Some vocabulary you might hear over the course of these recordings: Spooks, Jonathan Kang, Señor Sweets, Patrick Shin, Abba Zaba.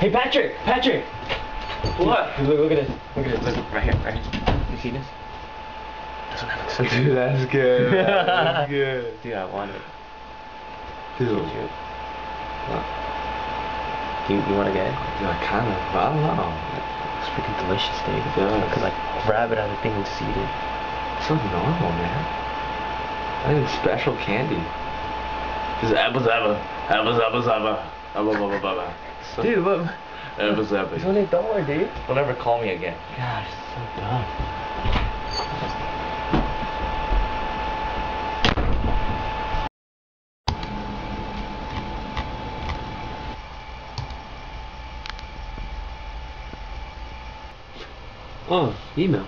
Hey, Patrick! What? Look at this. Look, right here. You see this? That's what that looks like. Dude, that's good. That's good. Dude, I want it. Dude. What? Do you want to get it? Dude, I kind of, but I don't know. It's freaking delicious, dude. I could, like, grab it out of the thing and seed it. It's so normal, man. Not even special candy. This is Abba Zaba. So dude, what? It was epic. It's only $1, dude. Don't ever call me again. Gosh, it's so dumb. Oh, email.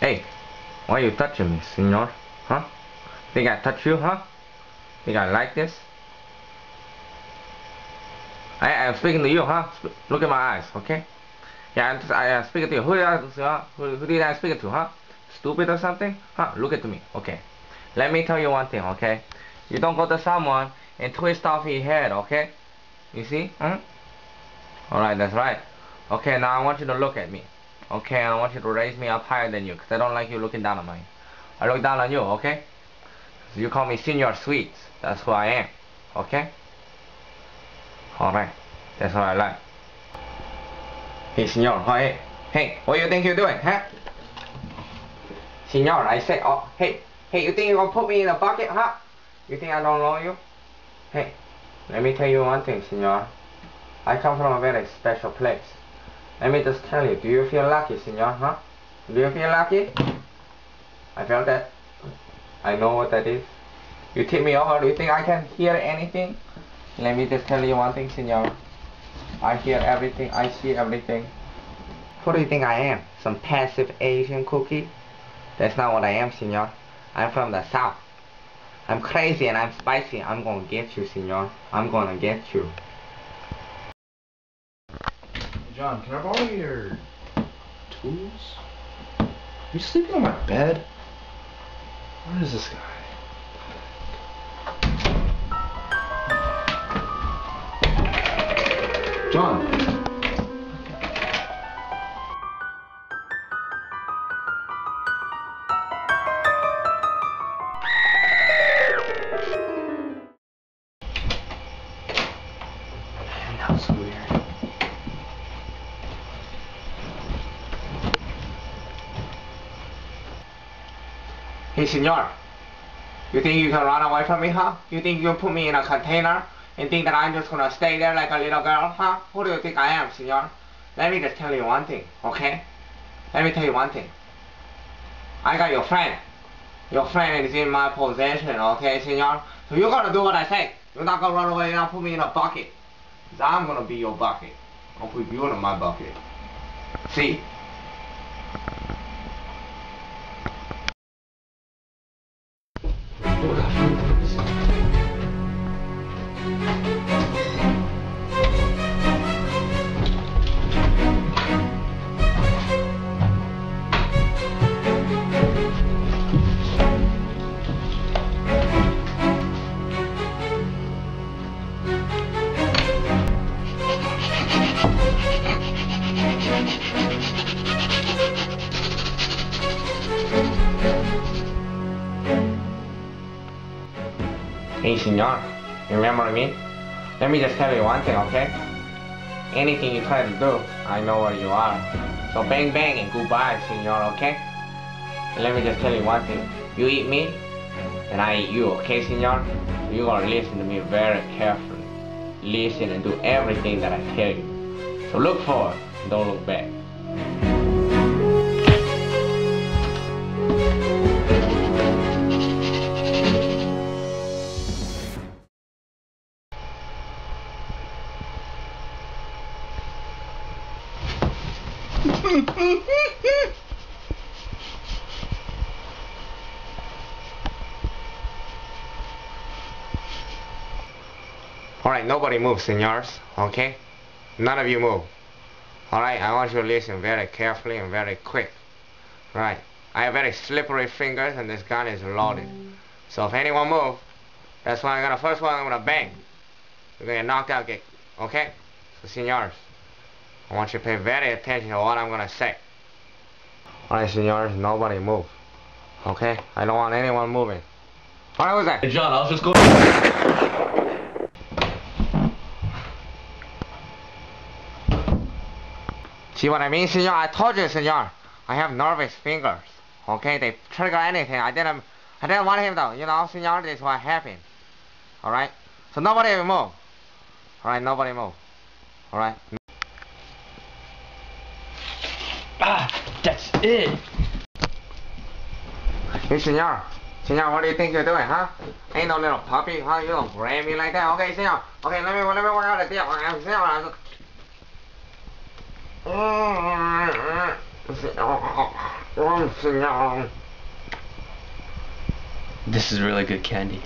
Hey, why are you touching me, senor? Huh? Think I touch you, huh? Think I like this? I'm speaking to you, huh? Look at my eyes, okay? Yeah, I'm speaking to you. Who did I speak to, huh? Stupid or something? Huh? Look at me, okay? Let me tell you one thing, okay? You don't go to someone and twist off his head, okay? You see? Huh? Alright, that's right. Okay, now I want you to look at me. Okay, I want you to raise me up higher than you, because I don't like you looking down on mine. I look down on you, okay? So you call me Señor Sweets. That's who I am, okay? Alright, that's what I like. Hey, Señor, oh, hey, what do you think you're doing, huh? Señor, I said, oh, hey, you think you're gonna put me in a bucket, huh? You think I don't know you? Hey, let me tell you one thing, Señor. I come from a very special place. Let me just tell you, do you feel lucky, senor, huh? Do you feel lucky? I felt that. I know what that is. You take me over, do you think I can hear anything? Let me just tell you one thing, senor. I hear everything, I see everything. What do you think I am? Some passive Asian cookie? That's not what I am, senor. I'm from the south. I'm crazy and I'm spicy. I'm gonna get you, senor. I'm gonna get you. John, can I borrow your tools? Are you sleeping on my bed? Where is this guy? John. Man, that was weird. Hey, senor. You think you can run away from me, huh? You think you can put me in a container? And think that I'm just gonna stay there like a little girl, huh? Who do you think I am, senor? Let me just tell you one thing, okay? Let me tell you one thing. I got your friend. Your friend is in my possession, okay, senor? So you're gonna do what I say. You're not gonna run away and put me in a bucket. Because I'm gonna be your bucket. I'll put you in my bucket. See? Hey, senor, remember me? Let me just tell you one thing, okay? Anything you try to do, I know where you are. So bang bang and goodbye, senor, okay? And let me just tell you one thing. You eat me, and I eat you, okay, senor? So you're gonna listen to me very carefully. Listen and do everything that I tell you. So look forward, don't look back. Alright, nobody move, senors, okay? None of you move. Alright, I want you to listen very carefully and very quick. Right, I have very slippery fingers and this gun is loaded. So if anyone move, that's why I'm gonna, first one I'm gonna bang. You're gonna get knocked out, okay? So senors, I want you to pay very attention to what I'm gonna say. Alright, senors, nobody move. Okay? I don't want anyone moving. Alright, who's that? Hey, John, I was just going. See what I mean, senor? I told you, senor. I have nervous fingers. Okay, they trigger anything. I didn't want him though. You know, senor, this is what happened. All right. So nobody move. All right, nobody move. All right. Ah, that's it. Hey, senor. Senor, what do you think you're doing, huh? Ain't no little puppy, huh? You don't grab me like that, okay, senor? Okay, let me work out the deal. Senor, this is really good candy.